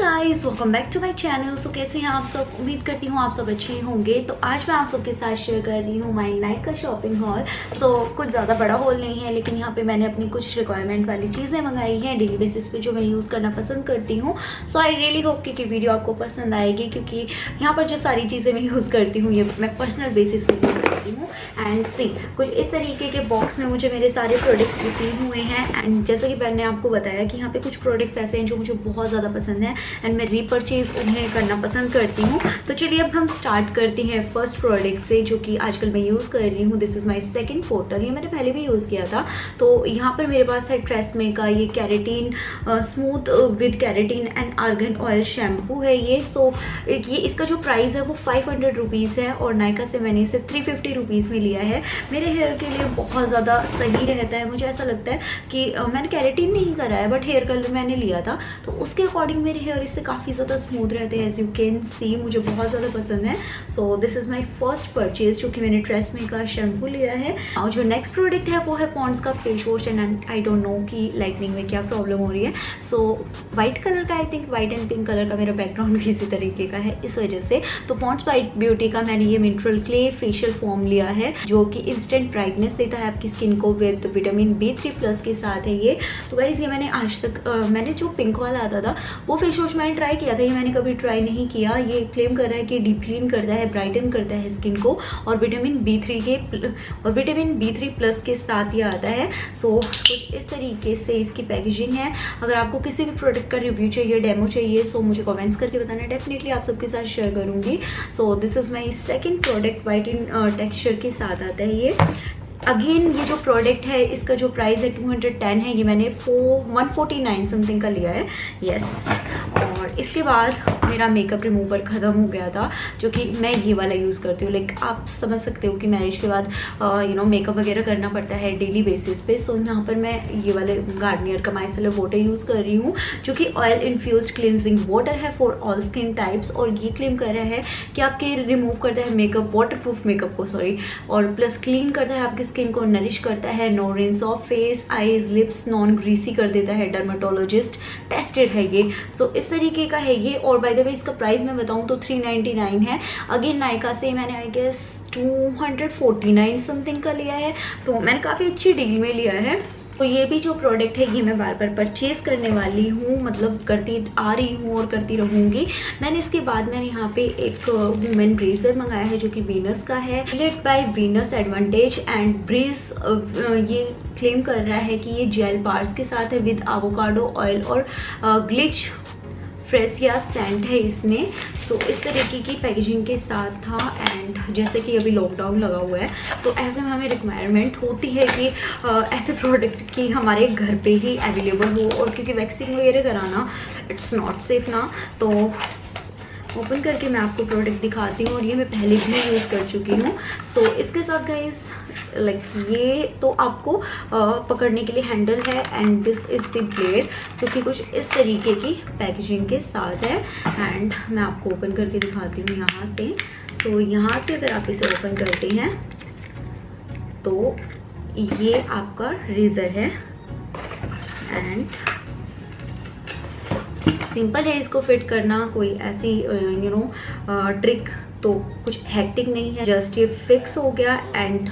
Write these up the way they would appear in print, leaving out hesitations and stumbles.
Guys welcome back to my channel. So कैसे हैं आप सब, उम्मीद करती हूँ आप सब अच्छे होंगे। तो आज मैं आप सबके साथ शेयर कर रही हूँ my Nykaa shopping haul. So कुछ ज़्यादा बड़ा हॉल नहीं है, लेकिन यहाँ पे मैंने अपनी कुछ रिक्वायरमेंट वाली चीज़ें मंगाई हैं डेली बेसिस पे, जो मैं यूज़ करना पसंद करती हूँ। सो आई रियली होप कि वीडियो आपको पसंद आएगी, क्योंकि यहाँ पर जो सारी चीज़ें मैं यूज़ करती हूँ ये मैं पर्सनल बेसिस पे यूज़ करती हूँ। एंड सी कुछ इस तरीके के बॉक्स में मुझे मेरे सारे प्रोडक्ट्स रिसीव हुए हैं। एंड जैसे कि मैंने आपको बताया कि यहाँ पर कुछ प्रोडक्ट्स ऐसे हैं जो मुझे बहुत ज़्यादा पसंद है एंड मैं रीपरचेज उन्हें करना पसंद करती हूँ। तो चलिए अब हम स्टार्ट करते हैं फर्स्ट प्रोडक्ट से, जो कि आजकल मैं यूज़ कर रही हूँ। This is my second portal, ये मैंने पहले भी यूज़ किया था। तो यहाँ पर मेरे पास है ट्रेसमे का ये keratin smooth with keratin and argan oil shampoo है ये। सो ये इसका जो प्राइस है वो 500 रुपीज़ है और नायका से मैंने इसे 350 रुपीज़ में लिया है। मेरे हेयर के लिए बहुत ज़्यादा सही रहता है। मुझे ऐसा लगता है कि मैंने कैरेटीन नहीं करा है बट हेयर कलर मैंने लिया था, तो उसके अकॉर्डिंग मेरे हेयर इससे काफ़ी ज़्यादा स्मूथ रहते हैं। एज यू कैन सी मुझे बहुत ज़्यादा पसंद है। So this is my first purchase, जो कि मैंने ट्रेसमे का शैम्पू लिया है। और जो नेक्स्ट प्रोडक्ट है वो है पॉन्ड्स का face wash. And I don't know कि लाइटनिंग में क्या प्रॉब्लम हो रही है। सो वाइट कलर का, I think white and pink colour का मेरा बैकग्राउंड भी इसी तरीके का है, इस वजह से। तो पॉन्ड्स वाइट ब्यूटी का मैंने ये मिनरल क्ले फेशियल फॉर्म लिया है, जो कि इंस्टेंट ब्राइटनेस देता है आपकी स्किन को विद विटामिन B3+ के साथ है ये। तो गाइस ये मैंने आज तक मैंने जो पिंक वाला आता था वो फेस वॉश मैंने ट्राई किया था, ये मैंने कभी ट्राई नहीं किया। ये क्लेम कर रहा है कि डीप क्लीन करता है, ब्राइटन करता है स्किन को, और विटामिन B3+ के साथ ये आता है। सो कुछ इस तरीके से इसकी पैकेजिंग है। अगर आपको किसी भी प्रोडक्ट का रिव्यू चाहिए, डेमो चाहिए, सो मुझे कमेंट्स करके बताना, डेफिनेटली आप सबके साथ शेयर करूँगी। So this is my second product, white in texture के साथ आता है ये। अगेन ये जो प्रोडक्ट है इसका जो प्राइस है 210 है, ये मैंने 149 समथिंग का लिया है। यस और इसके बाद मेरा मेकअप रिमूवर ख़त्म हो गया था, जो कि मैं ये वाला यूज़ करती हूँ। लाइक आप समझ सकते हो कि मैरिज के बाद मेकअप वगैरह करना पड़ता है डेली बेसिस पे। सो यहाँ पर मैं ये वाले गार्नियर का माइसलर वाटर यूज़ कर रही हूँ, जो कि ऑयल इन्फ्यूज़ क्लिनजिंग वाटर है फॉर ऑल स्किन टाइप्स। और ये क्लेम कर रहा है कि आपके रिमूव करता है मेकअप, वाटरप्रूफ मेकअप को, सॉरी, और प्लस क्लीन करता है आपकी स्किन को, नरिश करता है, no rinse off face, eyes, lips, non greasy कर देता है, डर्माटोलॉजिस्ट टेस्टेड है ये। सो इस तरीके का है ये। और बाय द वे इसका प्राइस मैं बताऊँ तो 399 है। अगेन नायका से मैंने आई गेस 249 समथिंग का लिया है, तो मैंने काफ़ी अच्छी डील में लिया है। तो ये भी जो प्रोडक्ट है ये मैं बार बार परचेज़ करने वाली हूँ, मतलब करती आ रही हूँ और करती रहूँगी। दैन इसके बाद मैंने यहाँ पे एक वुमेन ब्रेजर मंगाया है, जो कि वीनस का है, led by Venus advantage and ब्रेज। ये क्लेम कर रहा है कि ये जेल बार्स के साथ है विद एवोकाडो ऑयल और ग्लिच फ्रेशिया सेंट है इसमें। तो इस तरीके की पैकेजिंग के साथ था। एंड जैसे कि अभी लॉकडाउन लगा हुआ है, तो ऐसे में हमें रिक्वायरमेंट होती है कि ऐसे प्रोडक्ट की हमारे घर पे ही अवेलेबल हो, और क्योंकि वैक्सीन वगैरह कराना इट्स नॉट सेफ ना। तो ओपन करके मैं आपको प्रोडक्ट दिखाती हूँ, और ये मैं पहले भी यूज़ कर चुकी हूँ। सो इसके साथ गाइस लाइक ये तो आपको पकड़ने के लिए हैंडल है, and this is the blade, जो कि कुछ इस तरीके की पैकेजिंग के साथ है। एंड मैं आपको ओपन करके दिखाती हूँ यहाँ से। सो यहाँ से अगर आप इसे ओपन करते हैं तो ये आपका रेजर है, एंड सिंपल है इसको फिट करना, कोई ऐसी ट्रिक तो कुछ हैक्टिक नहीं है, जस्ट ये फिक्स हो गया एंड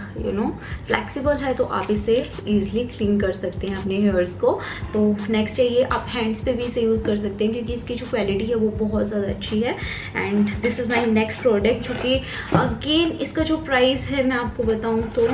फ्लेक्सिबल है, तो आप इसे ईजिली क्लीन कर सकते हैं अपने हेयर्स को। तो नेक्स्ट है ये, आप हैंड्स पे भी इसे यूज़ कर सकते हैं, क्योंकि इसकी जो क्वालिटी है वो बहुत ज़्यादा अच्छी है। And this is my next product, जो कि अगेन इसका जो प्राइस है मैं आपको बताऊँ तो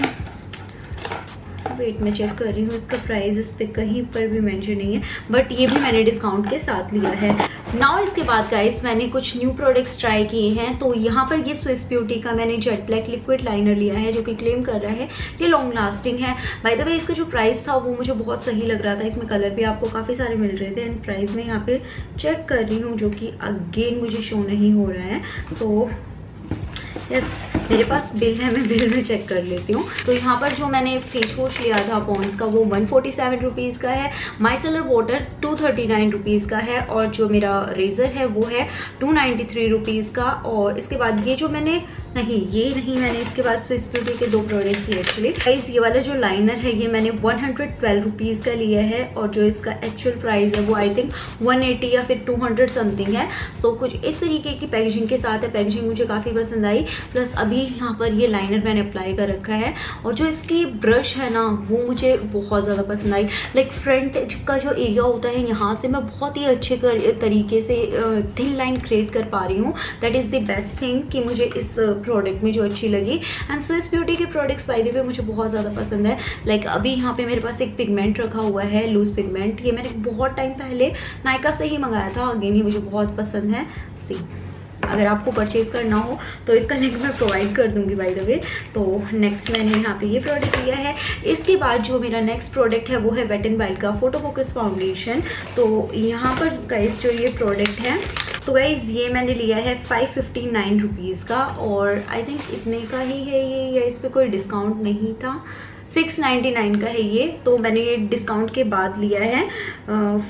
वेट मैं चेक कर रही हूँ, इसका प्राइस इस पर कहीं पर भी मेंशन नहीं है, बट ये भी मैंने डिस्काउंट के साथ लिया है। नाउ इसके बाद गाइस मैंने कुछ न्यू प्रोडक्ट्स ट्राई किए हैं। तो यहाँ पर ये स्विस ब्यूटी का मैंने जेट ब्लैक लिक्विड लाइनर लिया है, जो कि क्लेम कर रहा है कि लॉन्ग लास्टिंग है। बाय द वे इसका जो प्राइस था वो मुझे बहुत सही लग रहा था, इसमें कलर भी आपको काफ़ी सारे मिल रहे थे। एंड प्राइस में यहाँ पे चेक कर रही हूँ, जो कि अगेन मुझे शो नहीं हो रहा है। तो मेरे पास बिल है, मैं बिल में चेक कर लेती हूँ। तो यहाँ पर जो मैंने फेस वॉश लिया था पॉन्ड्स का वो 147 रुपीज़ का है, माइसलर वाटर 239 रुपीज़ का है, और जो मेरा रेज़र है वो है 293 रुपीज़ का। और इसके बाद ये जो मैंने नहीं ये नहीं, मैंने इसके बाद स्विस ब्यूटी के दो प्रोडक्ट्स लिए एक्चुअली। गाइस ये वाला जो लाइनर है ये मैंने 112 रुपीज़ का लिया है और जो इसका एक्चुअल प्राइस है वो आई थिंक 180 या फिर 200 समथिंग है। तो कुछ इस तरीके की पैकेजिंग के साथ है, पैकेजिंग मुझे काफ़ी पसंद आई। प्लस अभी यहाँ पर ये लाइनर मैंने अप्लाई कर रखा है और जो इसकी ब्रश है ना वो मुझे बहुत ज़्यादा पसंद आई। लाइक फ्रंट का जो एरिया होता है यहाँ से मैं बहुत ही अच्छे तरीके से थिन लाइन क्रिएट कर पा रही हूँ। That is the best thing कि मुझे इस प्रोडक्ट में जो अच्छी लगी। एंड स्विस ब्यूटी के प्रोडक्ट्स बाय द वे मुझे बहुत ज़्यादा पसंद है। लाइक अभी यहाँ पे मेरे पास एक पिगमेंट रखा हुआ है, लूज पिगमेंट, ये मैंने बहुत टाइम पहले नायका से ही मंगाया था। अगेन ये मुझे बहुत पसंद है। सी अगर आपको परचेज करना हो तो इसका लिंक मैं प्रोवाइड कर दूंगी बाय द वे। तो नेक्स्ट मैंने यहाँ पे ये प्रोडक्ट लिया है। इसके बाद जो मेरा नेक्स्ट प्रोडक्ट है वो है वेट एंड वाइल्ड का फोटो फोकस फाउंडेशन। तो यहाँ पर गाइस जो ये प्रोडक्ट है, तो गाइज़ ये मैंने लिया है 559 रुपीज़ का और आई थिंक इतने का ही है ये, या इस पर कोई डिस्काउंट नहीं था। 699 का है ये, तो मैंने ये डिस्काउंट के बाद लिया है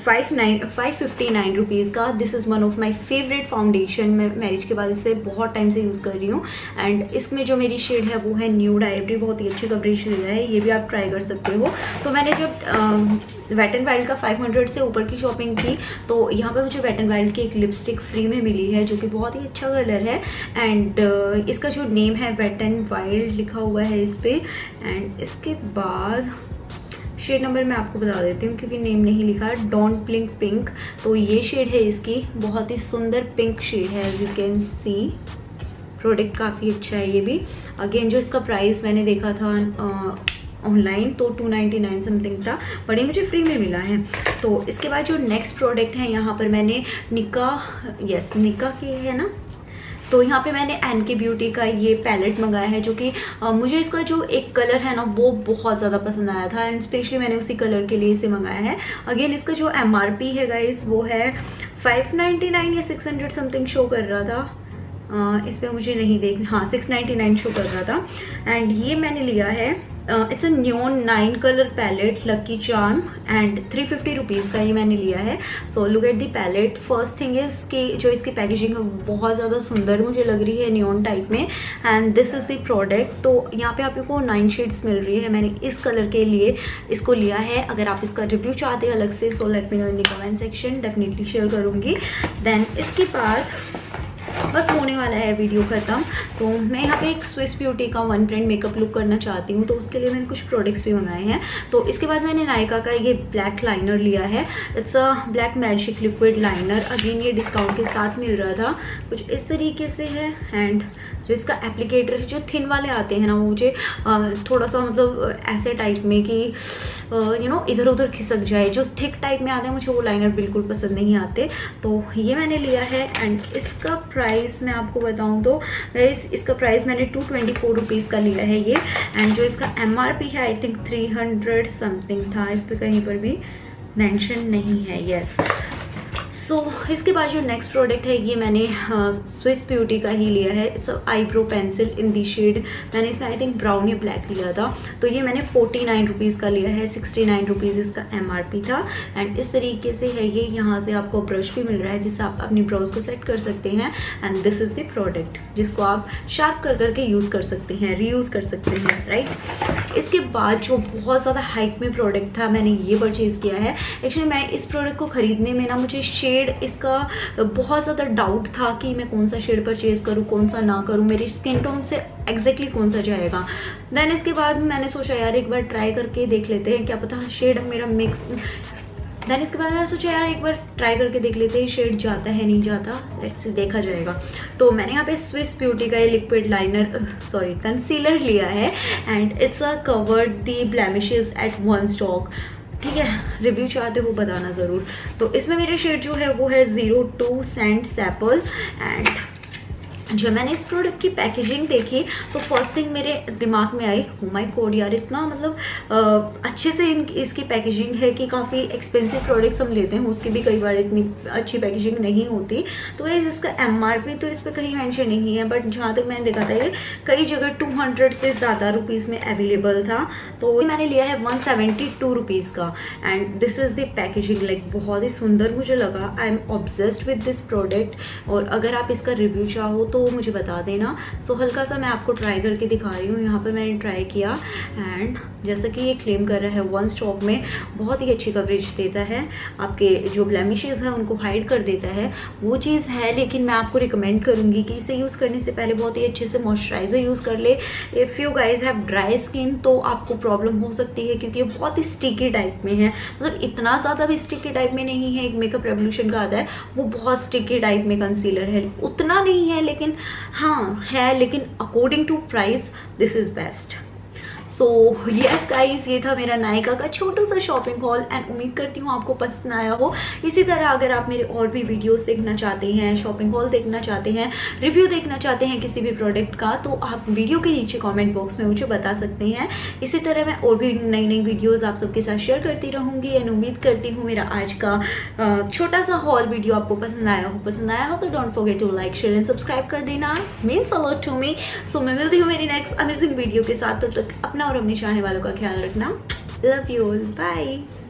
559 रुपीज़ का। This is one of my favourite foundation. मैं मैरिज के बाद इसे बहुत टाइम से यूज़ कर रही हूँ। एंड इसमें जो मेरी शेड है वो है न्यूड आइवरी, बहुत ही अच्छी कवरेज शेड है, ये भी आप ट्राई कर सकते हो। तो मैंने जब वेट एंड वाइल्ड का 500 से ऊपर की शॉपिंग की तो यहाँ पर मुझे वेट एंड वाइल्ड की एक लिपस्टिक फ्री में मिली है जो कि बहुत ही अच्छा कलर है। एंड इसका जो नेम है वेट एंड वाइल्ड लिखा हुआ है इस पर। एंड इसके बाद शेड नंबर मैं आपको बता देती हूँ क्योंकि नेम नहीं लिखा। डोंट ब्लिंक पिंक, तो ये शेड है इसकी, बहुत ही सुंदर पिंक शेड है। यू कैन सी प्रोडक्ट काफ़ी अच्छा है ये भी। अगेन जो इसका प्राइस मैंने देखा था ऑनलाइन तो 299 समथिंग था, बट ये मुझे फ्री में मिला है। तो इसके बाद जो नेक्स्ट प्रोडक्ट है यहाँ पर मैंने निका की है ना, तो यहाँ पे मैंने NK ब्यूटी का ये पैलेट मंगाया है जो कि मुझे इसका जो एक कलर है ना वो बहुत ज़्यादा पसंद आया था। एंड स्पेशली मैंने उसी कलर के लिए इसे मंगाया है। अगेन इसका जो MRP है गाइस वो है 599 या 600 समथिंग शो कर रहा था। इस पर मुझे नहीं देखना, हाँ 699 शो कर रहा था। एंड ये मैंने लिया है, it's a neon 9 colour palette lucky charm and 350 rupees का ये मैंने लिया है। So look at the palette. First thing is कि जो इसकी पैकेजिंग है बहुत ज़्यादा सुंदर मुझे लग रही है, न्योन टाइप में। And this is the product. तो यहाँ पे आपको 9 शेड्स मिल रही है। मैंने इस कलर के लिए इसको लिया है। अगर आप इसका रिव्यू चाहते हैं अलग से so let me know in the comment section, definitely share करूँगी। देन इसके बाद बस होने वाला है वीडियो ख़त्म। तो मैं यहाँ पे एक स्विस ब्यूटी का वन ब्रांड मेकअप लुक करना चाहती हूँ, तो उसके लिए मैंने कुछ प्रोडक्ट्स भी मंगाए हैं। तो इसके बाद मैंने नायका का ये ब्लैक लाइनर लिया है। It's a black magic liquid liner. Again ये डिस्काउंट के साथ मिल रहा था, कुछ इस तरीके से है। एंड जो इसका एप्लीकेटर है, जो थिन वाले आते हैं ना, वो मुझे थोड़ा सा मतलब ऐसे टाइप में कि यू नो इधर उधर खिसक जाए, जो थिक टाइप में आते हैं मुझे वो लाइनर बिल्कुल पसंद नहीं आते। तो ये मैंने लिया है। एंड इसका प्राइस मैं आपको बताऊं तो इसका प्राइस मैंने 224 रुपीज़ का लिया है ये। एंड जो इसका MRP है आई थिंक 300 समथिंग था, इस पर कहीं पर भी मेंशन नहीं है। यस तो इसके बाद जो नेक्स्ट प्रोडक्ट है ये मैंने स्विस ब्यूटी का ही लिया है। It's eyebrow pencil in the shade, मैंने इसमें आई थिंक ब्राउन या ब्लैक लिया था। तो ये मैंने 49 रुपीज़ का लिया है, 69 रुपीज़ इसका MRP था। एंड इस तरीके से है ये, यहाँ से आपको ब्रश भी मिल रहा है जिससे आप अपनी ब्रोज को सेट कर सकते हैं। And this is the product जिसको आप शार्प कर करके यूज़ कर सकते हैं, रीयूज़ कर सकते हैं, राइट। इसके बाद जो बहुत ज़्यादा हाइप में प्रोडक्ट था मैंने ये परचेज़ किया है। एक्चुअली मैं इस प्रोडक्ट को ख़रीदने में ना मुझे शेड इसका बहुत ज़्यादा डाउट था कि मैं कौन सा शेड परचेज करूँ कौन सा ना करूँ, मेरी स्किन टोन से एग्जैक्टली कौन सा जाएगा। देन इसके बाद मैंने सोचा यार एक बार ट्राई करके देख लेते हैं, क्या पता शेड मेरा मिक्स। देन इसके बाद मैंने सोचा यार एक बार ट्राई करके देख लेते हैं शेड जाता है नहीं जाता, लेट्स देखा जाएगा। तो मैंने यहाँ पे स्विस ब्यूटी का ये लिक्विड लाइनर सॉरी कंसीलर लिया है। And it's a covered the blemishes at one stock, ठीक है, रिव्यू चाहते हो बताना ज़रूर। तो इसमें मेरे शेड जो है वो है 02 सैंड सैपल। एंड जब मैंने इस प्रोडक्ट की पैकेजिंग देखी तो फर्स्ट थिंग मेरे दिमाग में आई, ओ माय गॉड यार इतना मतलब अच्छे से इसकी पैकेजिंग है कि काफ़ी एक्सपेंसिव प्रोडक्ट्स हम लेते हैं उसकी भी कई बार इतनी अच्छी पैकेजिंग नहीं होती। तो वैसे इसका MRP तो इस पर कहीं मेंशन नहीं है, बट जहाँ तक मैंने देखा था ये कई जगह 200 से ज़्यादा रुपीज़ में अवेलेबल था। तो मैंने लिया है 172 रुपीज़ का। And this is the packaging, like बहुत ही सुंदर मुझे लगा। I am obsessed with this product. और अगर आप इसका रिव्यू चाहो तो तो मुझे बता देना। सो हल्का सा मैं आपको ट्राई करके दिखा रही हूँ, यहाँ पर मैंने ट्राई किया एंड जैसा कि ये क्लेम कर रहा है वन स्टॉप में बहुत ही अच्छी कवरेज देता है, आपके जो ब्लैमिशेज़ हैं उनको हाइड कर देता है, वो चीज़ है। लेकिन मैं आपको रिकमेंड करूँगी कि इसे यूज़ करने से पहले बहुत ही अच्छे से मॉइस्चराइज़र यूज़ कर ले। If you guys have dry skin तो आपको प्रॉब्लम हो सकती है, क्योंकि ये बहुत ही स्टिकी टाइप में है। मतलब इतना ज़्यादा भी स्टिकी टाइप में नहीं है, एक मेकअप रेवोल्यूशन का आता है, वो बहुत स्टिकी टाइप में कंसीलर है, उतना नहीं है लेकिन हाँ है। लेकिन according to price this is best. So yes guys, ये था मेरा नायका का छोटा सा शॉपिंग हॉल एंड उम्मीद करती हूँ आपको पसंद आया हो। इसी तरह अगर आप मेरे और भी वीडियोस देखना चाहते हैं, शॉपिंग हॉल देखना चाहते हैं, रिव्यू देखना चाहते हैं किसी भी प्रोडक्ट का, तो आप वीडियो के नीचे कमेंट बॉक्स में मुझे बता सकते हैं। इसी तरह मैं और भी नई नई वीडियोज़ आप सबके साथ शेयर करती रहूँगी एंड उम्मीद करती हूँ मेरा आज का छोटा सा हॉल वीडियो आपको पसंद आया हो तो don't forget to like, share and subscribe कर देना, means a lot to me. So मैं मिलती हूँ मेरी नेक्स्ट अमेजिंग वीडियो के साथ, तब तक और अपने चाहने वालों का ख्याल रखना। Love you all, bye.